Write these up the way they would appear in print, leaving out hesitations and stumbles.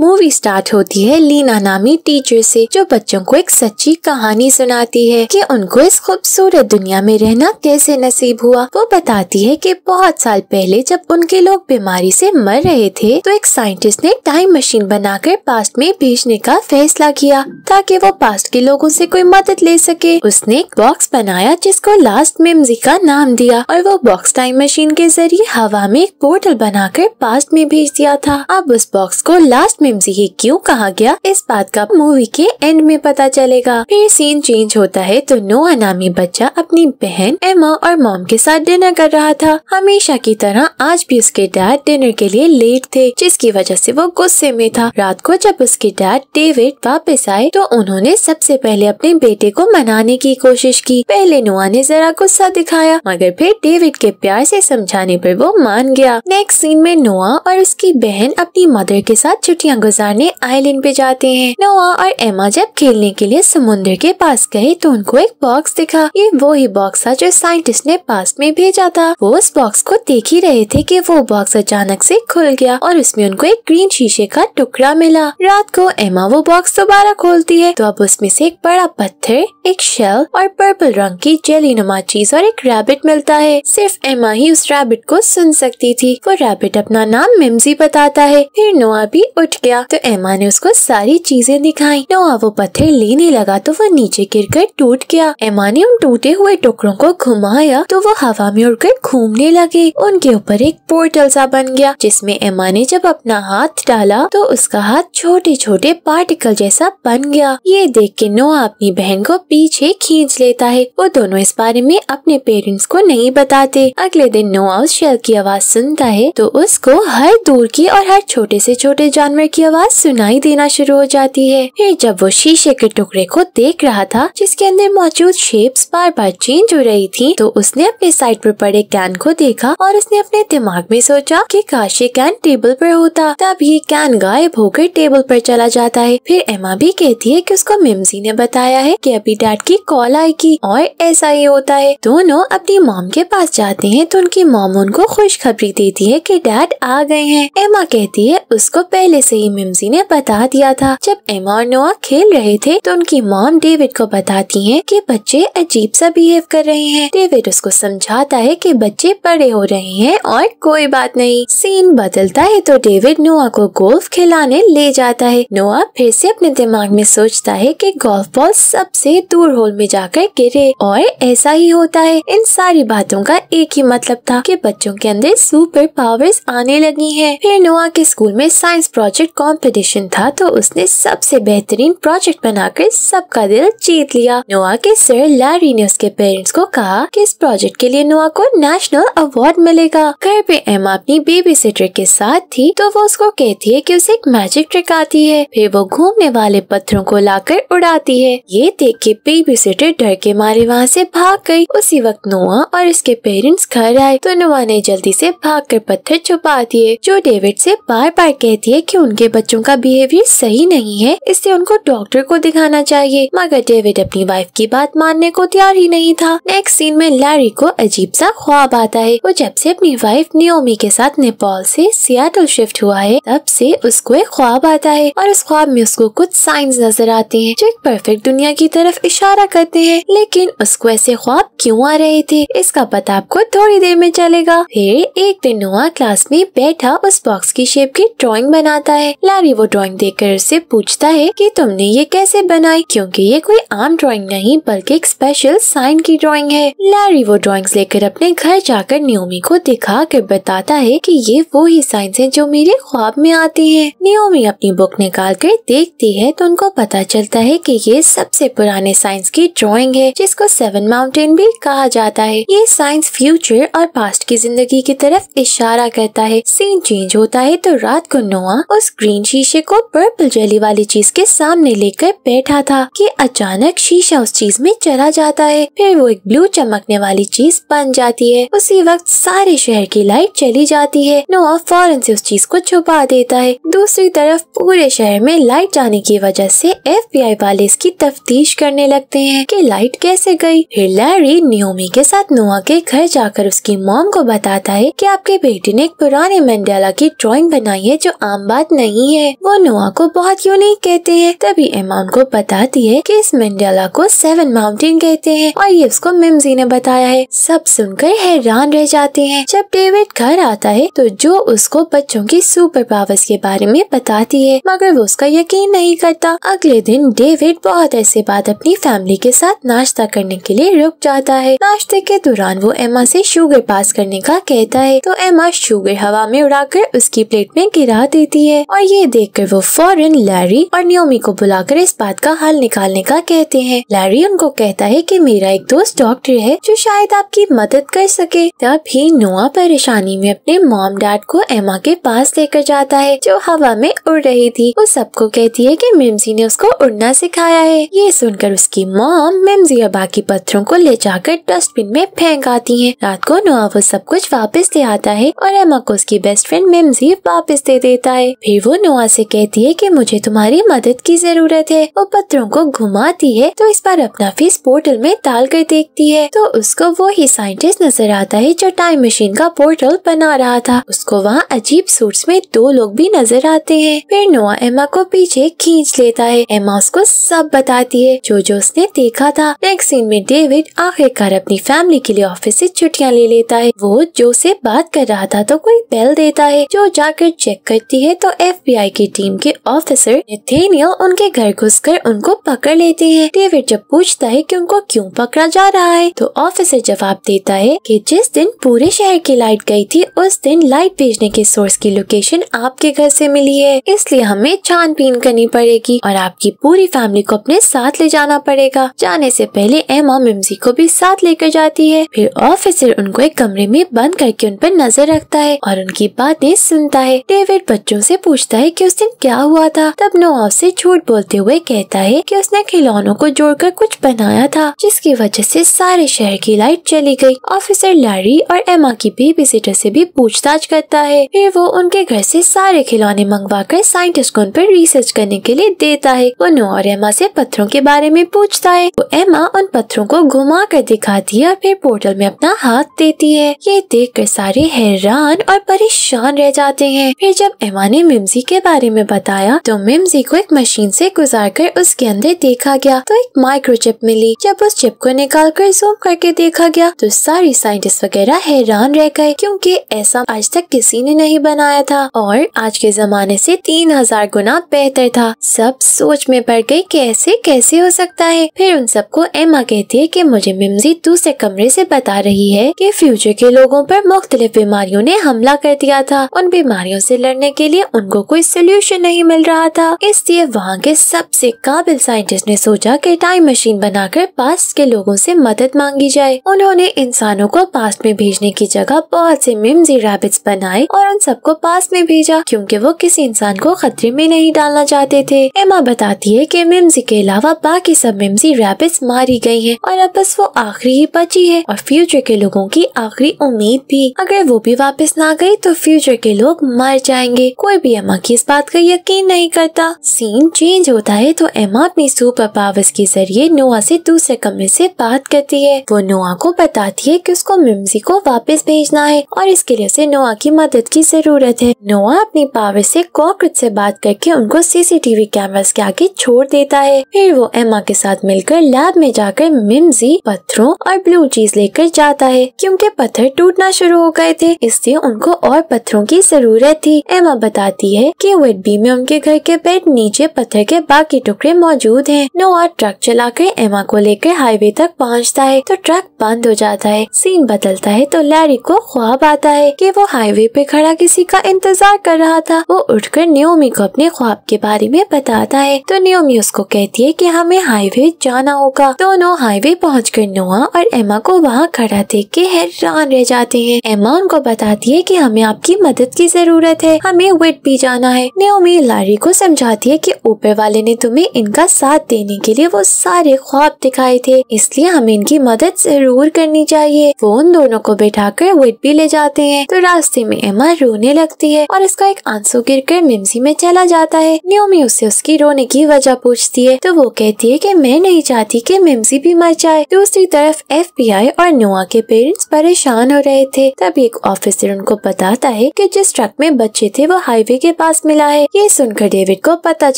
Movie start होती है लीना नामी टीचर से, जो बच्चों को एक सच्ची कहानी सुनाती है कि उनको इस खूबसूरत दुनिया में रहना कैसे नसीब हुआ। वो बताती है कि बहुत साल पहले जब उनके लोग बीमारी से मर रहे थे तो एक साइंटिस्ट ने टाइम मशीन बनाकर पास्ट में भेजने का फैसला किया ताकि वो पास्ट के लोगों से कोई मदद ले सके। उसने एक बॉक्स बनाया जिसको लास्ट मिम्जी का नाम दिया और वो बॉक्स टाइम मशीन के जरिए हवा में एक पोर्टल बनाकर पास्ट में भेज दिया था। अब उस बॉक्स को लास्ट मिम्जी ही क्यों कहा गया इस बात का मूवी के एंड में पता चलेगा। फिर सीन चेंज होता है तो नोआ नामी बच्चा अपनी बहन एमा और मॉम के साथ डिनर कर रहा था। हमेशा की तरह आज भी उसके डैड डिनर के लिए लेट थे जिसकी वजह से वो गुस्से में था। रात को जब उसके डैड डेविड वापस आए तो उन्होंने सबसे पहले अपने बेटे को मनाने की कोशिश की। पहले नोआ ने जरा गुस्सा दिखाया मगर फिर डेविड के प्यार से समझाने पर वो मान गया। नेक्स्ट सीन में नोआ और उसकी बहन अपनी मदर के साथ छुट्टियां गुजारने आइलैंड पे जाते हैं। नोआ और एमा जब खेलने के लिए समुद्र के पास गए तो उनको एक बॉक्स दिखा। ये वो ही बॉक्स था जो साइंटिस्ट ने पास्ट में भेजा था। वो उस बॉक्स को देख ही रहे थे कि वो बॉक्स अचानक से खुल गया और उसमें उनको एक ग्रीन शीशे का टुकड़ा मिला। रात को एमा वो बॉक्स दोबारा खोलती है तो अब उसमें से एक बड़ा पत्थर, एक शेल और पर्पल रंग की जेली नुमा चीज और एक रैबिट मिलता है। सिर्फ एमा ही उस रैबिट को सुन सकती थी। वो रैबिट अपना नाम मिम्जी बताता है। फिर नोआ भी उठ गया तो एमा ने उसको सारी चीजें दिखाई। नोआ वो पत्थर लेने लगा तो वो नीचे गिरकर टूट गया। एमा ने उन टूटे हुए टुकड़ों को घुमाया तो वो हवा में उड़कर घूमने लगे। उनके ऊपर एक पोर्टल सा बन गया जिसमें एमा ने जब अपना हाथ डाला तो उसका हाथ छोटे छोटे पार्टिकल जैसा बन गया। ये देख के नोआ अपनी बहन को पीछे खींच लेता है। वो दोनों इस बारे में अपने पेरेंट्स को नहीं बताते। अगले दिन नोआ उस शेल की आवाज सुनता है तो उसको हर दूर की और हर छोटे से छोटे जानवर की आवाज सुनाई देना शुरू हो जाती है। फिर जब वो शीशे के टुकड़े को देख रहा था जिसके अंदर मौजूद शेप्स बार बार चेंज हो रही थी तो उसने अपने साइड पर पड़े कैन को देखा और उसने अपने दिमाग में सोचा कि काश ये कैन टेबल पर होता। तभी कैन गायब होकर टेबल पर चला जाता है। फिर एमा भी कहती है कि उसको मिम्जी ने बताया है कि अभी डैड की कॉल आएगी और ऐसा ही होता है। दोनों अपनी मॉम के पास जाते हैं तो उनकी मॉम उनको खुशखबरी देती है कि डैड आ गए हैं। एमा कहती है उसको पहले से ही मिम्जी ने बता दिया था। जब एमा और नोआ खेल रहे थे तो उनकी मॉम डेविड को बताती है कि बच्चे अजीब सा बिहेव कर रहे हैं। डेविड उसको समझाता है कि बच्चे बड़े हो रहे हैं और कोई बात नहीं। सीन बदलता है तो डेविड नोआ को गोल्फ खिलाने ले जाता है। नोआ फिर से अपने दिमाग में सोचता है कि गोल्फ बॉल सबसे दूर होल में जाकर गिरे और ऐसा ही होता है। इन सारी बातों का एक ही मतलब था कि बच्चों के अंदर सुपर पावर्स आने लगी हैं। फिर नोआ के स्कूल में साइंस प्रोजेक्ट कंपटीशन था तो उसने सबसे बेहतरीन प्रोजेक्ट बनाकर सबका दिल जीत लिया। नोआ के सर लैरी ने उसके पेरेंट्स को कहा कि इस प्रोजेक्ट के लिए नोआ को नेशनल अवार्ड मिलेगा। घर पे एमा अपनी बेबीसिटर के साथ थी तो वो उसको कहती है कि उसे एक मैजिक ट्रिक आती है। फिर वो घूमने वाले पत्थरों को लाकर उड़ाती है। ये देख के बेबीसिटर डर के मारे वहाँ से भाग गई। उसी वक्त नोआ और इसके पेरेंट्स घर आए तो नोआ ने जल्दी से भागकर पत्थर छुपा दिए। जो डेविड से बार बार कहती है कि उनके बच्चों का बिहेवियर सही नहीं है, इससे उनको डॉक्टर को दिखाना चाहिए, मगर डेविड अपनी वाइफ की बात मानने को तैयार ही नहीं था। नेक्स्ट सीन में लैरी को अजीब सा ख्वाब आता है। वो जब से अपनी वाइफ नियोमी के साथ नेपाल से सियाटल शिफ्ट हुआ है तब से उसको एक ख्वाब आता है और उस ख्वाब में उसको कुछ साइंस नजर आते हैं जो एक परफेक्ट दुनिया की तरफ इशारा करते हैं। लेकिन उसको ऐसे ख्वाब क्यों आ रहे थे इसका पता आपको थोड़ी देर में चलेगा। फिर एक दिन नोआ क्लास में बैठा उस बॉक्स की शेप की ड्राइंग बनाता है। लैरी वो ड्राइंग देखकर उससे पूछता है कि तुमने ये कैसे बनाई, क्योंकि ये कोई आम ड्राइंग नहीं बल्कि एक स्पेशल साइन की ड्राइंग है। लैरी वो ड्राइंग्स लेकर अपने घर जाकर नियोमी को दिखा कर बताता है कि ये वो ही साइंस हैं जो मेरे ख्वाब में आते हैं। नियोमी अपनी बुक निकाल कर देखती है तो उनको पता चलता है कि ये सबसे पुराने साइंस की ड्राइंग है जिसको 7 माउंटेन भी कहा जाता है। ये साइंस फ्यूचर और पास्ट की जिंदगी की तरफ इशारा करता है। सीन चेंज होता है तो रात को नोआ उस ग्रीन शीशे को पर्पल जेली वाली चीज के सामने लेकर बैठा था कि अचानक शीशा उस चीज में चला जाता है। फिर वो एक ब्लू चमकने वाली चीज बन जाती है। उसी वक्त सारे शहर की लाइट चली जाती है। नोआ फौरन से उस चीज को छुपा देता है। दूसरी तरफ पूरे शहर में लाइट जाने की वजह से FBI वाले इसकी तफ्तीश करने लगते हैं कि लाइट कैसे गई। फिर लैरी नियोमी के साथ नोआ के घर जाकर उसकी मॉम को बताता है कि आपके बेटे ने एक पुराने मंडेला की ड्राइंग बनाई है जो आम बात नहीं नहीं है, वो नोआ को बहुत यूनिक कहते हैं। तभी एमा उनको बताती है कि इस मंडाला को सेवन माउंटेन कहते हैं और ये उसको मिम्जी ने बताया है। सब सुनकर हैरान रह जाते हैं। जब डेविड घर आता है तो जो उसको बच्चों की सुपर पावर्स के बारे में बताती है मगर वो उसका यकीन नहीं करता। अगले दिन डेविड बहुत ऐसे बाद अपनी फैमिली के साथ नाश्ता करने के लिए रुक जाता है। नाश्ते के दौरान वो एमा से शुगर पास करने का कहता है तो एमा शुगर हवा में उड़ाकर उसकी प्लेट में गिरा देती है और ये देखकर वो फौरन लैरी और नियोमी को बुलाकर इस बात का हल निकालने का कहते हैं। लैरी उनको कहता है कि मेरा एक दोस्त डॉक्टर है जो शायद आपकी मदद कर सके। तभी नोआ परेशानी में अपने मॉम डैड को एमा के पास लेकर जाता है जो हवा में उड़ रही थी। वो सबको कहती है कि मिम्जी ने उसको उड़ना सिखाया है। ये सुनकर उसकी मॉम मिम्जी और बाकी पत्थरों को ले जाकर डस्टबिन में फेंक आती है। रात को नोआ वो सब कुछ वापस ले आता है और एमा को उसकी बेस्ट फ्रेंड मिम्जी वापस दे देता है। फिर वो नोआ से कहती है कि मुझे तुम्हारी मदद की जरूरत है। वो पत्थरों को घुमाती है तो इस बार अपना फेस पोर्टल में डाल कर देखती है तो उसको वो ही साइंटिस्ट नजर आता है जो टाइम मशीन का पोर्टल बना रहा था। उसको वहाँ अजीब सूट्स में दो लोग भी नजर आते हैं। फिर नोआ एमा को पीछे खींच लेता है। एमा उसको सब बताती है जो उसने देखा था। नेक्स्ट सीन में डेविड आखिरकार अपनी फैमिली के लिए ऑफिस से छुट्टियाँ ले लेता है। वो जो से बात कर रहा था तो कोई बेल देता है। जो जाकर चेक करती है तो FBI की टीम के ऑफिसर नेथानियल उनके घर घुसकर उनको पकड़ लेते हैं। डेविड जब पूछता है कि उनको क्यों पकड़ा जा रहा है तो ऑफिसर जवाब देता है कि जिस दिन पूरे शहर की लाइट गई थी उस दिन लाइट भेजने के सोर्स की लोकेशन आपके घर से मिली है, इसलिए हमें छानबीन करनी पड़ेगी और आपकी पूरी फैमिली को अपने साथ ले जाना पड़ेगा। जाने से पहले एमा मिम्जी को भी साथ लेकर जाती है। फिर ऑफिसर उनको एक कमरे में बंद करके उन पर नजर रखता है और उनकी बातें सुनता है। डेविड बच्चों से पूछता है कि उस दिन क्या हुआ था। तब नोआ उससे झूठ बोलते हुए कहता है कि उसने खिलौनों को जोड़कर कुछ बनाया था जिसकी वजह से सारे शहर की लाइट चली गई। ऑफिसर लैरी और एमा की बेबीसिटर से भी पूछताछ करता है। फिर वो उनके घर से सारे खिलौने मंगवाकर साइंटिस्ट को उन पर रिसर्च करने के लिए देता है। वो नोआ और एमा से पत्थरों के बारे में पूछता है। वो एमा उन पत्थरों को घुमा कर दिखाती है और फिर पोर्टल में अपना हाथ देती है। ये देख कर सारे हैरान और परेशान रह जाते हैं। फिर जब एमा ने मिम्जी के बारे में बताया तो मिम्जी को एक मशीन से गुजारकर उसके अंदर देखा गया तो एक माइक्रोचिप मिली। जब उस चिप को निकाल कर ज़ूम करके देखा गया तो सारी साइंटिस्ट वगैरह हैरान रह गए क्योंकि ऐसा आज तक किसी ने नहीं बनाया था और आज के जमाने से 3000 गुना बेहतर था। सब सोच में पड़ गए कि ऐसे कैसे हो सकता है। फिर उन सबको एमा कहती है कि मुझे मिम्जी दूसरे कमरे से बता रही है कि फ्यूचर के लोगों पर मुख्तलिफ बीमारियों ने हमला कर दिया था। उन बीमारियों से लड़ने के लिए उनको कोई सोल्यूशन नहीं मिल रहा था, इसलिए वहाँ के सबसे काबिल साइंटिस्ट ने सोचा कि टाइम मशीन बनाकर पास्ट के लोगों से मदद मांगी जाए। उन्होंने इंसानों को पास्ट में भेजने की जगह बहुत से मिम्जी रैबिट्स बनाए और उन सबको पास्ट में भेजा क्योंकि वो किसी इंसान को खतरे में नहीं डालना चाहते थे। एमा बताती है कि मिम्जी के अलावा बाकी सब मिम्जी रैबिट्स मारी गई हैं और अब बस वो आखिरी ही बची है और फ्यूचर के लोगों की आखिरी उम्मीद भी। अगर वो भी वापस ना गई तो फ्यूचर के लोग मर जाएंगे। कोई भी एमा की इस बात का यकीन नहीं करता। सीन चेंज होता है तो एमा अपनी सुपर पावर्स के जरिए नोआ से दूसरे कमरे से बात करती है। वो नोआ को बताती है कि उसको मिम्जी को वापस भेजना है और इसके लिए उसे नोआ की मदद की जरूरत है। नोआ अपनी पावर से कॉकरोच से बात करके उनको CCTV कैमरास के आगे छोड़ देता है। फिर वो एमा के साथ मिलकर लैब में जाकर मिम्जी पत्थरों और ब्लू चीज लेकर जाता है क्योंकि पत्थर टूटना शुरू हो गए थे, इसलिए उनको और पत्थरों की जरूरत थी। एमा बताती है कि वेटबी में उनके घर के बेड नीचे पत्थर के बाकी टुकड़े मौजूद हैं। नोआ ट्रक चलाकर एमा को लेकर हाईवे तक पहुंचता है तो ट्रक बंद हो जाता है। सीन बदलता है तो लैरी को ख्वाब आता है कि वो हाईवे पे खड़ा किसी का इंतजार कर रहा था। वो उठकर नियोमी को अपने ख्वाब के बारे में बताता है तो नियोमी उसको कहती है कि हमें हाईवे जाना होगा। दोनों हाईवे पहुंचकर नोआ और एमा को वहाँ खड़ा देख के हैरान रह जाते हैं। एमा उनको बताती है कि हमें आपकी मदद की जरूरत है, हमें वेट भी जाना है। नियोमी लैरी को समझाती है कि ऊपर वाले ने तुम्हें इनका साथ देने के लिए वो सारे ख्वाब दिखाए थे, इसलिए हमें इनकी मदद जरूर करनी चाहिए। वो उन दोनों को बैठाकर वेट भी ले जाते हैं तो रास्ते में एमा रोने लगती है और उसका एक आंसू गिरकर मिम्जी में चला जाता है। नियोमी उससे उसकी रोने की वजह पूछती है तो वो कहती है कि मैं नहीं चाहती कि मिम्जी भी मर जाए। दूसरी तरफ FBI और नोआ के पेरेंट्स परेशान हो रहे थे। तब एक ऑफिसर उनको बताता है कि जिस ट्रक में बच्चे थे वो हाईवे के पास मिला है। ये सुनकर डेविड को पता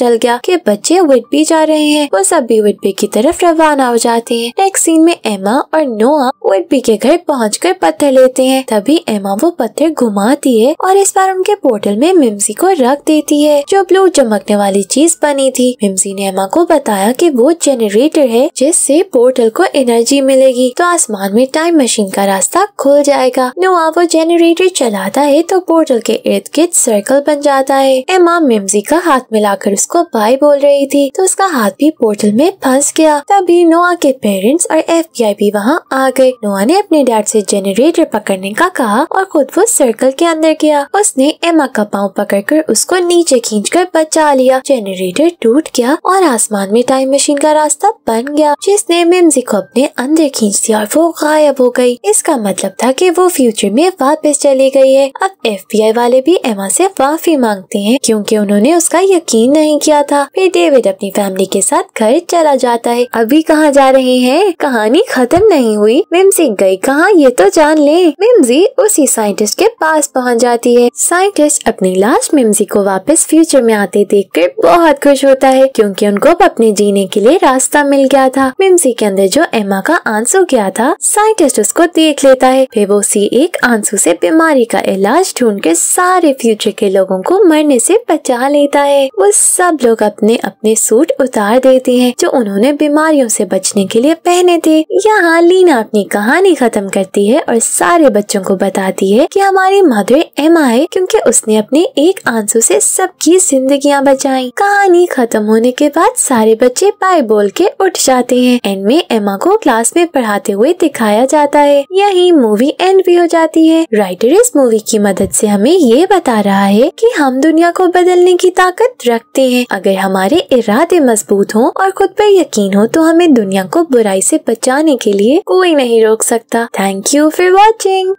चल गया कि बच्चे विटबी जा रहे हैं। वो सब भी विटबी की तरफ रवाना हो जाते हैं। नेक्स्ट सीन में एमा और नोआ विटबी के घर पहुँच कर पत्थर लेते हैं। तभी एमा वो पत्थर घुमाती है और इस बार उनके पोर्टल में मिम्जी को रख देती है, जो ब्लू चमकने वाली चीज बनी थी। मिम्जी ने एमा को बताया कि वो जनरेटर है जिससे पोर्टल को एनर्जी मिलेगी तो आसमान में टाइम मशीन का रास्ता खुल जाएगा। नोआ वो जनरेटर चलाता है तो पोर्टल के इर्द गिर्द सर्कल बन जाता है। एमा मिम्जी का हाथ मिलाकर उसको बाय बोल रही थी तो उसका हाथ भी पोर्टल में फंस गया। तभी नोआ के पेरेंट्स और FBI भी वहाँ आ गए। नोआ ने अपने डैड से जनरेटर पकड़ने का कहा और खुद वो सर्कल के अंदर गया। उसने एमा का पाँव पकड़कर उसको नीचे खींचकर बचा लिया। जनरेटर टूट गया और आसमान में टाइम मशीन का रास्ता बन गया, जिसने मिम्जी को अपने अंदर खींच दिया और वो गायब हो गई। इसका मतलब था कि वो फ्यूचर में वापस चली गई है। अब FBI वाले भी एमा से माफी मांगते हैं क्योंकि उन्होंने उसका यकीन नहीं किया था। फिर डेविड अपनी फैमिली के साथ घर चला जाता है। अभी कहाँ जा रहे हैं? कहानी खत्म नहीं हुई। मिम्जी गई कहाँ ये तो जान ले। मिम्जी उसी साइंटिस्ट के पास पहुँच जाती है। साइंटिस्ट अपनी लाश मिम्जी को वापस फ्यूचर में आते देखकर बहुत खुश होता है क्योंकि उनको अपने जीने के लिए रास्ता मिल गया था। मिम्जी के अंदर जो एमा का आंसू गया था साइंटिस्ट उसको देख लेता है। फिर वो उसी एक आंसू से बीमारी का इलाज ढूंढ के सारे फ्यूचर के लोगों को मरने से बचा लेता है। वो सब लोग अपने अपने सूट उतार देते हैं जो उन्होंने बीमारियों से बचने के लिए पहने थे। यहाँ लीना अपनी कहानी खत्म करती है और सारे बच्चों को बताती है कि हमारी मदर एमा है क्योंकि उसने अपने एक आंसू से सबकी जिंदगियां बचाई। कहानी खत्म होने के बाद सारे बच्चे बाय बोल के उठ जाते हैं। एंड में एमा को क्लास में पढ़ाते हुए दिखाया जाता है। यही मूवी एंड भी हो जाती है। राइटर इस मूवी की मदद से हमें ये बता रहा है कि हम दुनिया को बदलने की ताकत रखते हैं। अगर हमारे इरादे मजबूत हों और खुद पर यकीन हो तो हमें दुनिया को बुराई से बचाने के लिए कोई नहीं रोक सकता। Thank you for watching.